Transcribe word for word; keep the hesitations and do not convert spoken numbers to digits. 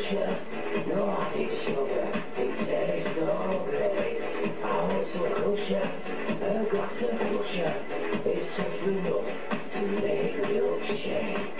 I got the picture. It's a freedom to make milkshake.